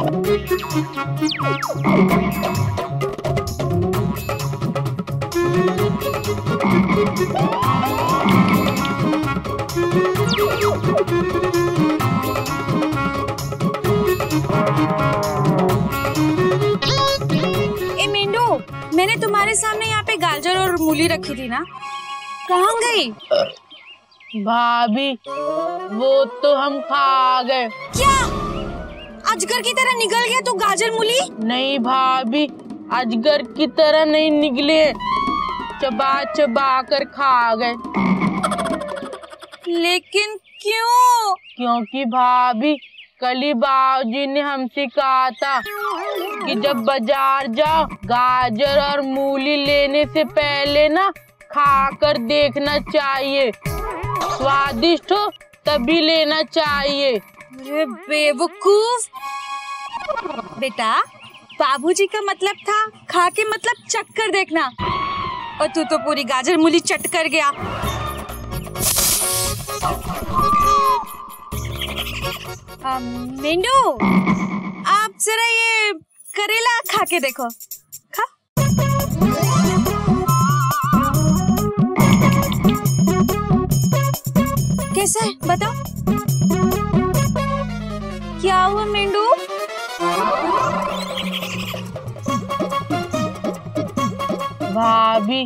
मैंने तुम्हारे सामने यहाँ पे गाजर और मूली रखी थी ना, कहाँ गई? भाभी वो तो हम खा गए। क्या अजगर की तरह निकल गया तो गाजर मूली? नहीं भाभी, अजगर की तरह नहीं निकले, चबा चबा कर खा गए। लेकिन क्यों? क्योंकि भाभी कल ही बाबूजी ने हमसे कहा था कि जब बाजार जाओ गाजर और मूली लेने से पहले ना खा कर देखना चाहिए, स्वादिष्ट हो तभी लेना चाहिए। अरे बेवकूफ बेटा, बाबूजी का मतलब था खा के मतलब चख कर देखना, और तू तो पूरी गाजर मूली चट कर गया। मेंढू आप जरा ये करेला खा के देखो, खा। कैसा है बताओ? क्या हुआ मेंढू? भाभी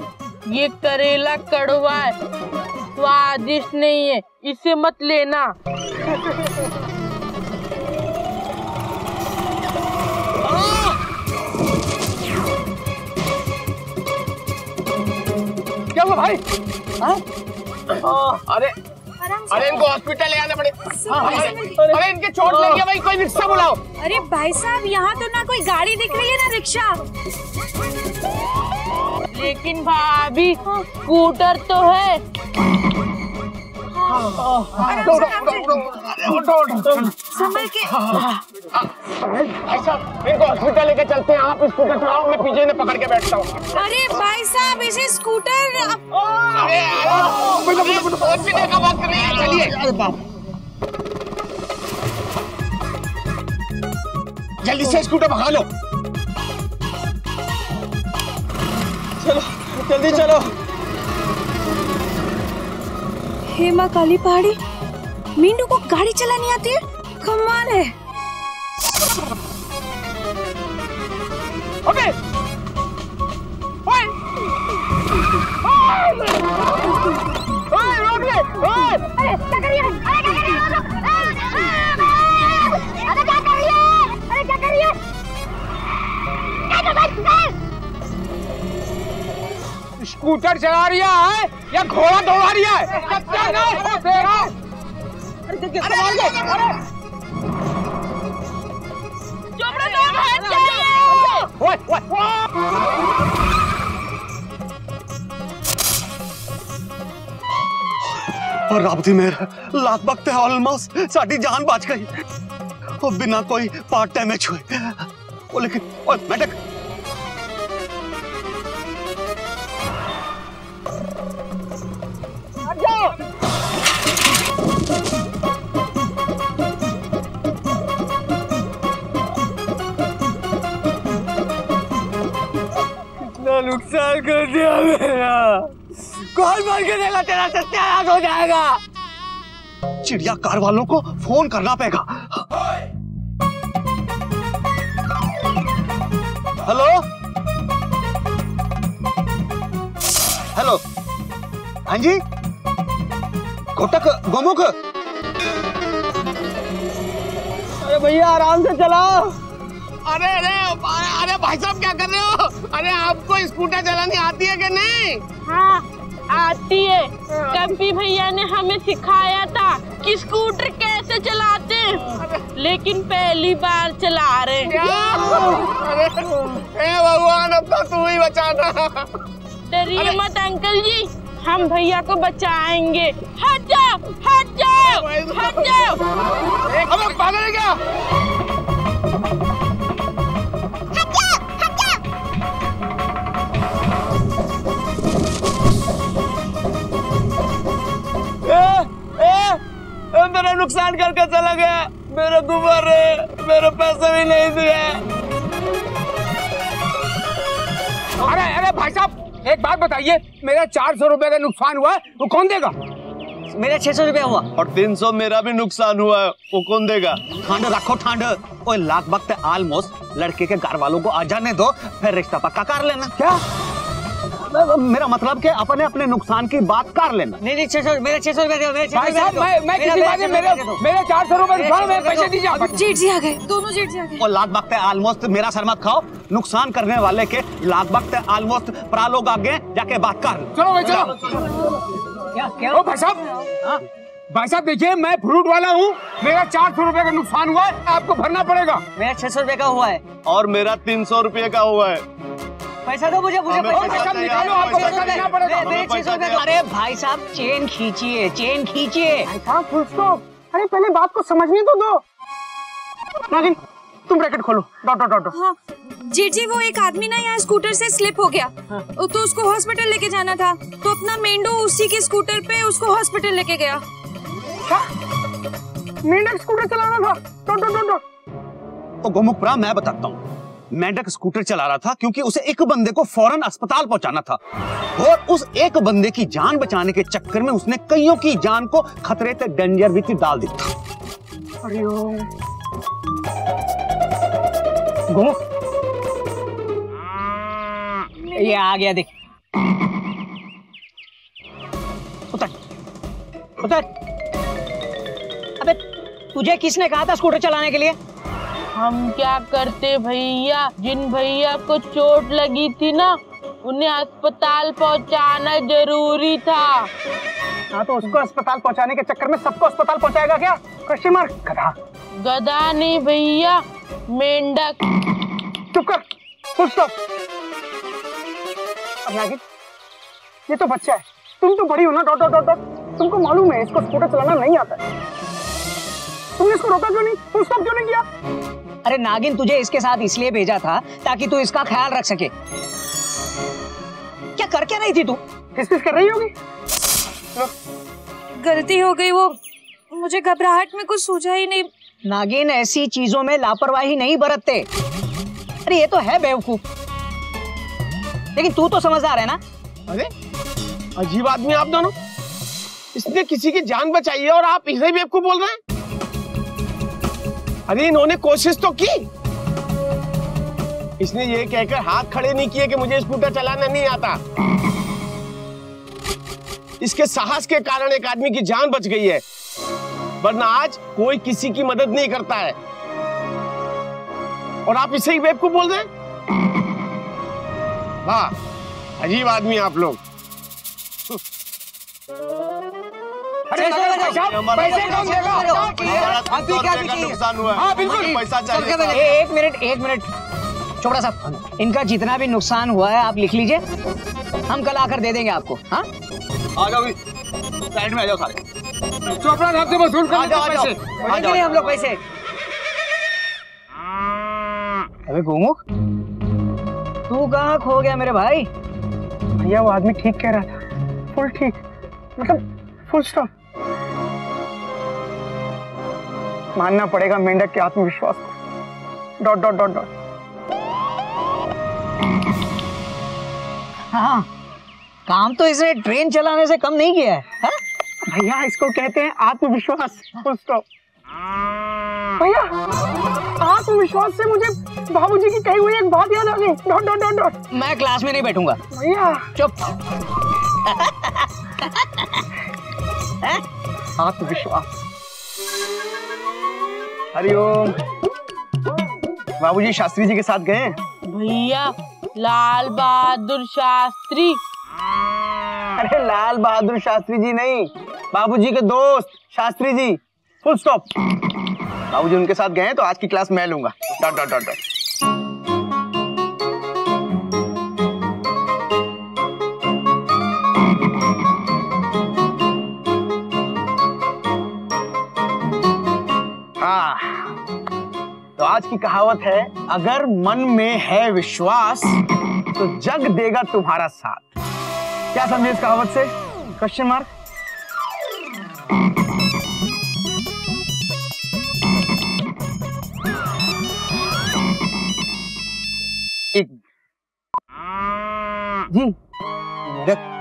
ये करेला कड़वा है, स्वादिष्ट नहीं है, इसे मत लेना। भाई अरे अरे इनको हॉस्पिटल ले आना पड़ेगा। अरे इनके चोट लग गया भाई, कोई रिक्शा बुलाओ। अरे भाई साहब यहाँ तो ना कोई गाड़ी दिख रही है ना रिक्शा। लेकिन भाभी स्कूटर तो है। संभल के। इनको हॉस्पिटल लेके चलते हैं, आप स्कूटर चलाओ, मैं पीछे ने पकड़ के बैठता हूँ। अरे भाई साहब इसे स्कूटर, हॉस्पिटल का वक्त नहीं है, चलिए जल्दी से स्कूटर भगा लो। चलो जल्दी चलो। हेमा काली पहाड़ी, मीनू को गाड़ी चलानी आती है, कमाल है। अबे, ओए, ओए रोक ले, ओए। अरे क्या कर रही है? अरे क्या कर रही है? अरे क्या कर रही है? अरे क्या कर रही है? स्कूटर चला रही है या घोड़ा दौड़ा रही है? और राबती मेरा लगभग ऑलमोस्ट साड़ी जान बच गई और बिना कोई पार्ट डैमेज हुए। लेकिन मैडम नुकसान कर दिया मेरा, कौन मार के देगा, तेरा सत्यानाश हो जाएगा। चिड़िया कार वालों को फोन करना पड़ेगा। हेलो हेलो, हाँ जी घोटक गोमुख। अरे भैया आराम से चलाओ। अरे अरे अरे भाई साहब क्या कर रहे हो? अरे आपको स्कूटर चलानी आती है कि नहीं? हाँ आती है, कभी भैया ने हमें सिखाया था कि स्कूटर कैसे चलाते हैं, लेकिन पहली बार चला रहे। अरे भगवान अब तो तू ही बचाना। डरिए मत अंकल जी, हम भैया को बचाएंगे। हट जाओ हट जाओ हट जाओ। अबे पागल है क्या? नुकसान करके चला गया, मेरा गुबर है, मेरे पैसे भी नहीं एक बात बताइए, मेरा 400 रुपए का नुकसान हुआ है, वो कौन देगा? मेरा 600 रुपया हुआ और 300 मेरा भी नुकसान हुआ है, वो कौन देगा? ठांड रखो ठांड, ओए लाख वक्त आलमोस्ट, लड़के के घर वालों को आ जाने दो, फिर रिश्ता पक्का कर लेना। क्या मेरा मतलब कि अपने अपने नुकसान की बात कर लेना। नहीं नहीं, 600 मेरे 600 मेरा सर मत खाओ, नुकसान करने वाले के लाख वक्त आलमोस्ट प्रालोग आगे जाके बात कर लो। चलो भाई चलो। भाई साहब, भाई साहब देखिए, मैं फ्रूट वाला हूँ, मेरा 400 रुपए का नुकसान हुआ है, आपको भरना पड़ेगा। मेरा 600 रुपए का हुआ है और मेरा 300 रुपए का हुआ है। पैसा दो मुझे, मुझे पैसा निकालो, आपको पैसा देना पड़ेगा। अरे भाई साहब चेन खींचिए, चेन खींचिए। भाई साहब फुल स्टॉप, अरे पहले बात को समझने तो दो। नागिन तुम रैकेट खोलो। Dot dot dot. हाँ जी, वो एक आदमी ना यहाँ स्कूटर से स्लिप हो गया, तो उसको हॉस्पिटल लेके जाना था, तो अपना मेंढो उसी के स्कूटर पे उसको हॉस्पिटल लेके गया। मेंढक स्कूटर चलाना था। Dot dot dot. गोमुखपुरा मैं बताता हूँ, मेंढक स्कूटर चला रहा था क्योंकि उसे एक बंदे को फौरन अस्पताल पहुंचाना था और उस एक बंदे की जान बचाने के चक्कर में उसने कईयों की जान को खतरे तक डेंजर विच डाल दी। अरे ये आ गया, देख उतर उतर। अबे तुझे किसने कहा था स्कूटर चलाने के लिए? हम क्या करते भैया, जिन भैया को चोट लगी थी ना, उन्हें अस्पताल पहुंचाना जरूरी था। हाँ तो उसको अस्पताल पहुंचाने के चक्कर में सबको अस्पताल पहुंचाएगा क्या? Question mark. गधा। गधा नहीं भैया, मेंढक। चुप कर, फुल स्टॉप। ये तो बच्चा है, तुम तो बड़ी हो ना। Dot dot dot dot. तुमको मालूम है इसको स्कूटर चलाना नहीं आता है, तुमने इसको रोका क्यों नहीं, फुल स्टॉप क्यों नहीं किया? अरे नागिन तुझे इसके साथ इसलिए भेजा था ताकि तू इसका ख्याल रख सके। क्या कर क्या रही थी तू? किस-किस कर रही होगी? गलती हो गई, वो मुझे घबराहट में कुछ सूझा ही नहीं। नागिन ऐसी चीजों में लापरवाही नहीं बरतते। अरे ये तो है बेवकूफ, लेकिन तू तो समझदार है ना। अरे अजीब आदमी आप दोनों, इसने किसी की जान बचाई है और आप इसे बेवकूफ बोल रहे हैं। अरे इन्होंने कोशिश तो की, इसने ये कहकर हाथ खड़े नहीं किए कि मुझे स्कूटर चलाना नहीं आता। इसके साहस के कारण एक आदमी की जान बच गई है, वरना आज कोई किसी की मदद नहीं करता है, और आप इसे ही बेवकूफ बोल रहे हैं। वाह अजीब आदमी आप लोग। अरे पैसे कौन देगा? नुकसान हुआ है, बिल्कुल पैसा चाहिए। एक मिनट एक मिनट, चोपड़ा साहब इनका जितना भी नुकसान हुआ है आप लिख लीजिए, हम कल आकर दे देंगे आपको। हाँ आ जाओ, साइड में आ जाओ सारे। चोपड़ा साहब से वसूल कर पैसे, हम लोग पैसे। अबे गोमुख तू कहाँ खो गया मेरे भाई? भैया वो आदमी ठीक कह रहा था, फुल ठीक, मतलब फुल स्टॉप। मानना पड़ेगा मेंढक के आत्मविश्वास को। Dot dot dot dot. हाँ काम तो इसने ट्रेन चलाने से कम नहीं किया है। भैया इसको कहते हैं आत्मविश्वास, फुल स्टॉप। भैया आत्मविश्वास से मुझे बाबूजी की कही हुई एक बात याद आ गई। Dot dot dot dot. मैं क्लास में नहीं बैठूंगा। भैया चुप। आत्मविश्वास। हरिओम। बाबूजी शास्त्री जी के साथ गए भैया? लाल बहादुर शास्त्री। अरे लाल बहादुर शास्त्री जी नहीं, बाबूजी के दोस्त शास्त्री जी, फुल स्टॉप। बाबूजी उनके साथ गए तो आज की क्लास मैं लूंगा। Dot dot dot dot. तो आज की कहावत है, अगर मन में है विश्वास तो जग देगा तुम्हारा साथ। क्या समझे इस कहावत से? Question mark. जी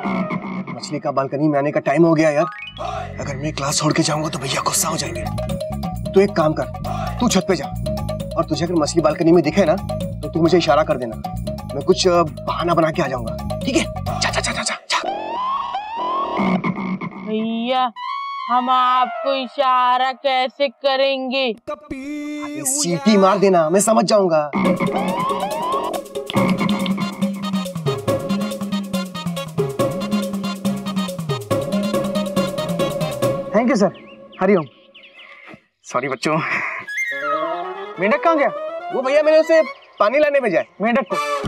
मछली का बालकनी में आने का टाइम हो गया यार। अगर मैं क्लास छोड़ के जाऊंगा तो भैया गुस्सा हो जाएंगे। तू एक काम कर, तू छत पे जा और तुझे अगर मछली बालकनी में दिखे ना तो तू मुझे इशारा कर देना, मैं कुछ बहाना बना के आ जाऊंगा, ठीक है? जा जा जा जा भैया, हम आपको इशारा कैसे करेंगे? सीटी मार देना, मैं समझ जाऊंगा। थैंक यू सर, हरिओम। सॉरी बच्चों, मेंढक कहाँ गया? वो भैया मैंने उसे पानी लाने भेजा है। मेंढक को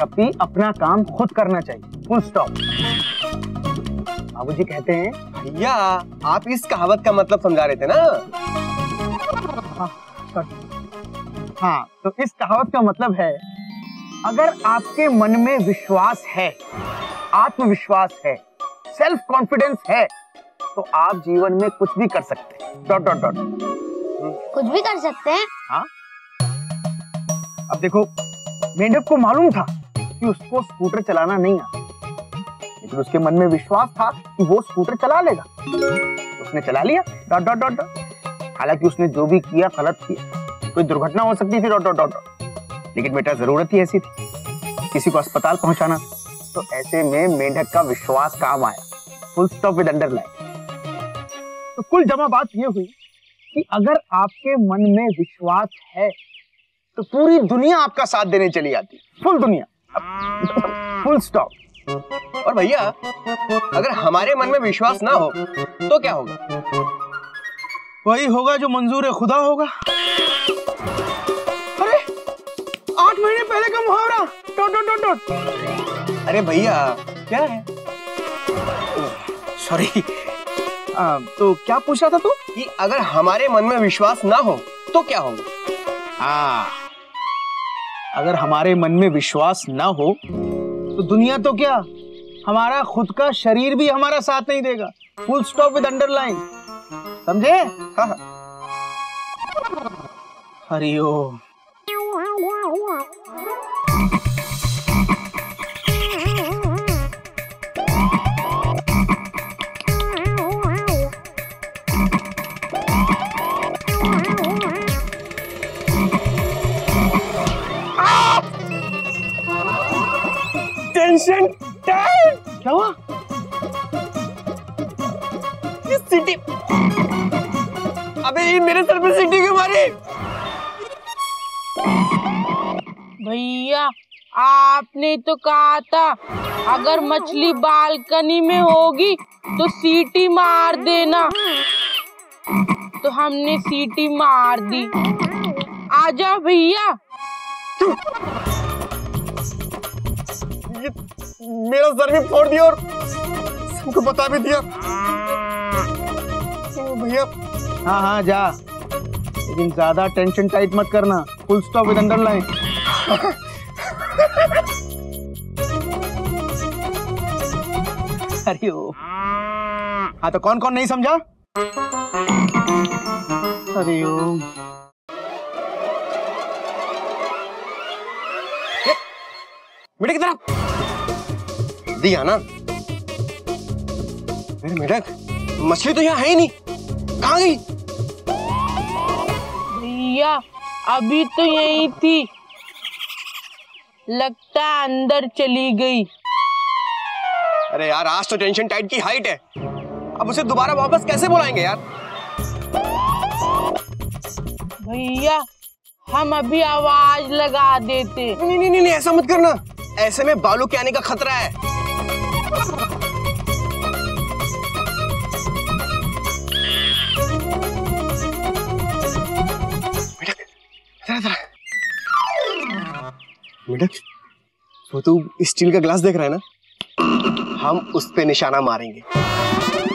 कपी अपना काम खुद करना चाहिए, फुल स्टॉप। बाबूजी कहते हैं। भैया आप इस कहावत का मतलब समझा रहे थे ना? हाँ, तो इस कहावत का मतलब है, अगर आपके मन में विश्वास है, आत्मविश्वास है, सेल्फ कॉन्फिडेंस है, तो आप जीवन में कुछ भी कर सकते हैं। Dot dot dot. कुछ भी कर सकते हैं? हाँ। अब देखो, मेंढक को मालूम था कि उसको स्कूटर चलाना नहीं आता, लेकिन उसके मन में विश्वास था कि वो स्कूटर चला लेगा। उसने चला लिया। Dot dot dot dot. हालांकि उसने जो भी किया गलत किया, कोई दुर्घटना हो सकती थी। Dot dot dot dot. लेकिन बेटा जरूरत ही ऐसी थी, किसी को अस्पताल पहुंचाना, तो ऐसे में मेंढक का विश्वास काम आया। Full stop with underline. तो कुल जमा बात ये हुई कि अगर आपके मन में विश्वास है तो पूरी दुनिया आपका साथ देने चली आती, फुल दुनिया, फुल स्टॉप। और भैया अगर हमारे मन में विश्वास ना हो तो क्या होगा? वही होगा जो मंजूर खुदा होगा। अरे 8 महीने पहले का मुहावरा। Dot dot dot dot. अरे भैया क्या है? सॉरी। तो क्या पूछ रहा था तू? कि अगर हमारे मन में विश्वास ना हो तो क्या होगा? हाँ, अगर हमारे मन में विश्वास ना हो तो दुनिया तो क्या, हमारा खुद का शरीर भी हमारा साथ नहीं देगा। फुल स्टॉप विद अंडरलाइन, समझे? हाँ। हरिओम। क्या हुआ? ये सिटी, अबे ये मेरे सर पे सिटी क्यों मारी? भैया आपने तो कहा था अगर मछली बालकनी में होगी तो सीटी मार देना, तो हमने सीटी मार दी। आजा भैया। मेरा सर भी फोड़ दिया और सबको बता भी दिया। तो भैया हाँ हाँ जा, लेकिन ज्यादा टेंशन टाइट मत करना। Full stop with underline. अरे ओ हाँ, तो कौन कौन नहीं समझा? अरे ओ बेटे की तरफ दिया ना। मेरे मेंढक, मछली तो यहाँ है ही नहीं, कहाँ गई? भैया अभी तो यही थी, लगता है अंदर चली गई। अरे यार आज तो टेंशन टाइट की हाइट है, अब उसे दोबारा वापस कैसे बुलाएंगे यार? भैया हम अभी आवाज लगा देते। नहीं नहीं नहीं, ऐसा मत करना, ऐसे में बालू के आने का खतरा है। मेंढक, वो तू स्टील का ग्लास देख रहा है ना, हम उस पे निशाना मारेंगे।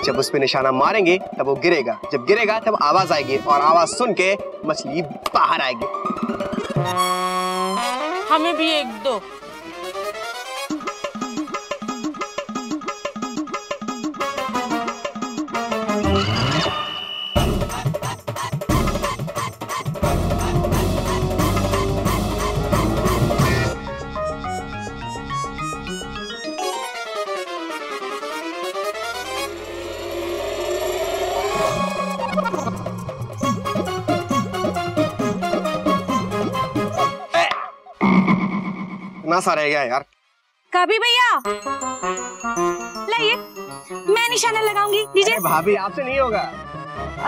जब उस पे निशाना मारेंगे तब वो गिरेगा, जब गिरेगा तब आवाज आएगी, और आवाज सुन के मछली बाहर आएगी। हमें भी एक दो। इतना सा रह गया यार। कभी भैया लाइए, मैं निशाना लगाऊंगी। लीजिए भाभी, आपसे नहीं होगा।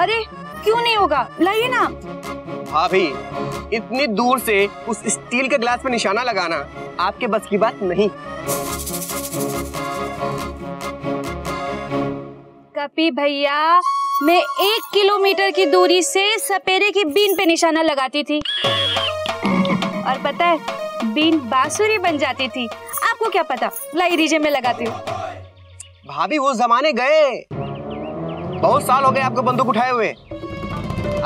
अरे क्यों नहीं होगा, लाइए ना। भाभी इतनी दूर से उस स्टील के ग्लास में निशाना लगाना आपके बस की बात नहीं। कपी भैया, मैं 1 किलोमीटर की दूरी से सपेरे की बीन पे निशाना लगाती थी और पता है बीन बांसुरी बन जाती थी। आपको क्या पता, लाई दीजिए मैं लगाती हूँ। भाभी वो जमाने गए, बहुत साल हो गए आपको बंदूक उठाए हुए।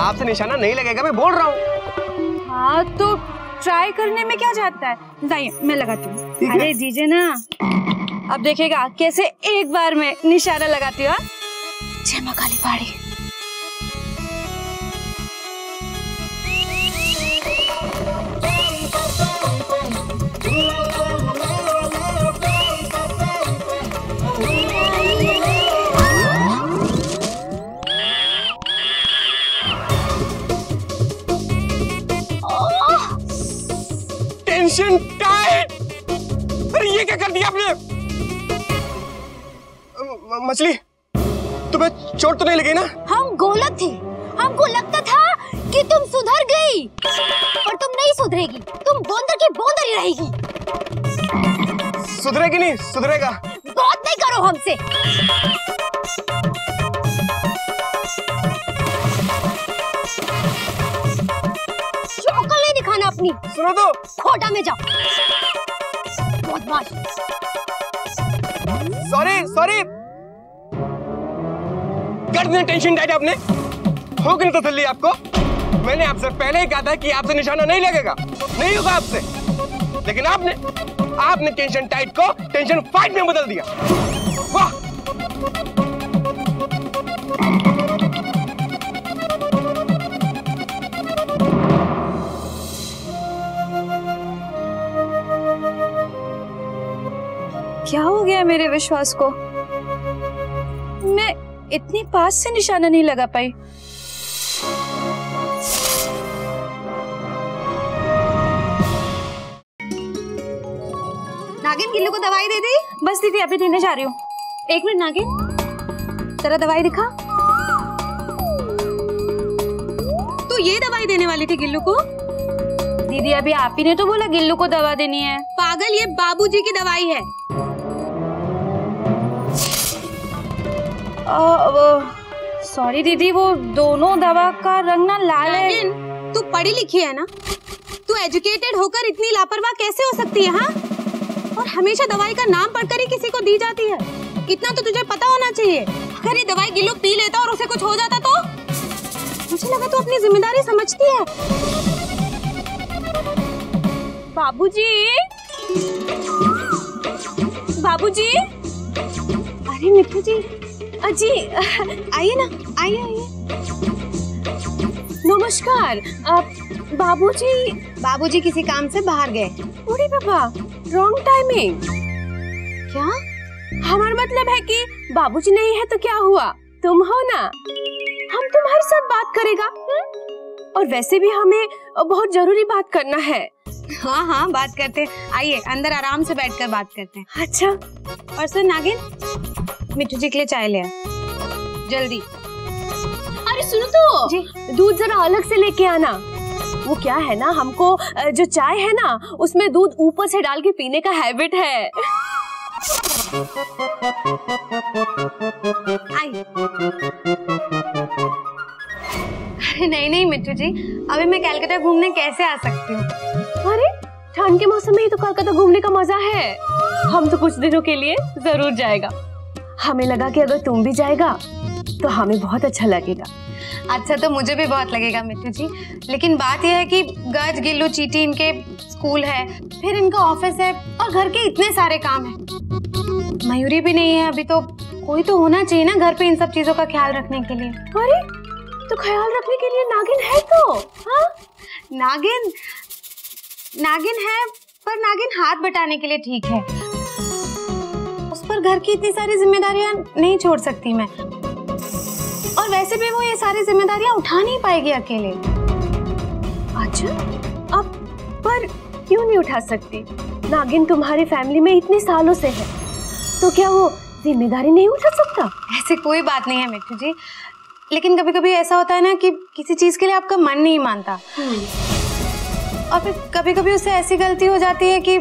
आपसे निशाना नहीं लगेगा, मैं बोल रहा हूँ। हाँ तो ट्राई करने में क्या जाता है, जाइए मैं लगाती हूँ। अरे दीजिए ना, अब देखेगा कैसे एक बार में निशाना लगाती हूँ। जय मां काली पाड़ी। Tension tight. अरे ये क्या कर दिया आपने? मछली तुम्हें चोट तो नहीं लगी ना? हम गोलक थे, हमको लगता था कि तुम सुधर गई, पर तुम नहीं सुधरेगी, तुम बोंदर की बोंदर ही रहेगी। सुधरेगी नहीं, सुधरेगा। बात नहीं करो हमसे। शौकल नहीं दिखाना अपनी। सुनो तो, खोटा में जाओ। सॉरी सॉरी, टेंशन डाइट आपने, हो गई तसल्ली आपको। मैंने आपसे पहले ही कहा था कि आपसे निशाना नहीं लगेगा, नहीं होगा आपसे, लेकिन आपने टेंशन टाइट को टेंशन फाइट में बदल दिया। वाह, क्या हो गया मेरे विश्वास को? मैं इतनी पास से निशाना नहीं लगा पाई। नागिन, गिल्लू को दवाई दे दी? बस दीदी अभी देने जा रही हूँ। एक मिनट नागिन, जरा दवाई दिखा। तो ये दवाई देने वाली थी गिल्लू को? दीदी अभी आप ही ने तो बोला गिल्लू को दवा देनी है। पागल, ये बाबूजी की दवाई है। सॉरी दीदी, वो दोनों दवा का रंग ना लाल है। तू पढ़ी लिखी है ना, तू एजुकेटेड होकर इतनी लापरवाह कैसे हो सकती है? हाँ, और हमेशा दवाई का नाम पढ़कर ही किसी को दी जाती है, इतना तो तुझे पता होना चाहिए। अगर ये दवाई गिल्लू पी लेता और उसे कुछ हो जाता तो? मुझे लगा तू अपनी जिम्मेदारी समझती है। बाबूजी, बाबूजी, अरे मिठू जी, अजी आइए ना, आइए आइए। नमस्कार। आप बाबूजी? बाबूजी किसी काम से बाहर गए। अरे बाबा, रॉन्ग टाइमिंग। क्या? हमारा मतलब है कि बाबूजी नहीं है तो क्या हुआ, तुम हो ना, हम तुम्हारे साथ बात करेगा। और वैसे भी हमें बहुत जरूरी बात करना है। हाँ हाँ बात करते, आइए अंदर आराम से बैठकर बात करते हैं। अच्छा, और सुन नागिन, मिठू जी के लिए चाय ले जल्दी। अरे सुनो तो जी, दूध जरा अलग से लेके आना। वो क्या है ना, हमको जो चाय है ना उसमें दूध ऊपर से डाल के पीने का हैबिट है। अरे नहीं नहीं मिठू जी, अभी मैं कलकत्ता घूमने कैसे आ सकती हूँ? अरे ठंड के मौसम में ही तो कलकत्ता घूमने का मजा है। हम तो कुछ दिनों के लिए जरूर जाएगा। हमें लगा कि अगर तुम भी जाएगा तो हमें बहुत अच्छा लगेगा। अच्छा तो मुझे भी बहुत लगेगा मिठू जी, लेकिन बात यह है कि गज, गिल्लू, चीटी, इनके स्कूल है, फिर इनका ऑफिस है, और घर के इतने सारे काम हैं। मयूरी भी नहीं है अभी, तो कोई तो होना चाहिए ना घर पे इन सब चीजों का ख्याल रखने के लिए। अरे तो ख्याल रखने के लिए नागिन है तो? हाँ नागिन, नागिन है, पर नागिन हाथ बटाने के लिए ठीक है, पर घर की इतनी सारी जिम्मेदारियां नहीं छोड़ सकती मैं। और वैसे भी वो ये सारी जिम्मेदारियां उठा नहीं पाएगी अकेले। अच्छा अब पर क्यों नहीं उठा सकती? नागिन तुम्हारी फैमिली में इतने सालों से है, तो क्या वो जिम्मेदारी नहीं उठा सकता? ऐसे कोई बात नहीं है मिठू जी, लेकिन कभी कभी ऐसा होता है ना कि किसी चीज के लिए आपका मन नहीं मानता और फिर कभी कभी उससे ऐसी गलती हो जाती है कि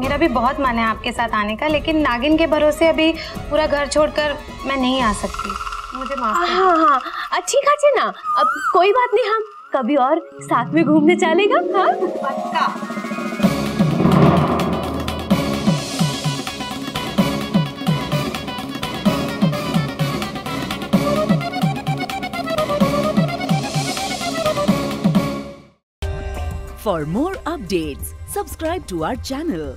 मेरा भी बहुत मन है आपके साथ आने का, लेकिन नागिन के भरोसे अभी पूरा घर छोड़कर मैं नहीं आ सकती, मुझे माफ कर। हाँ हाँ अच्छी खाची ना, अब कोई बात नहीं, हम कभी और साथ में घूमने चलेगा। हाँ पक्का। For more updates, subscribe to our channel,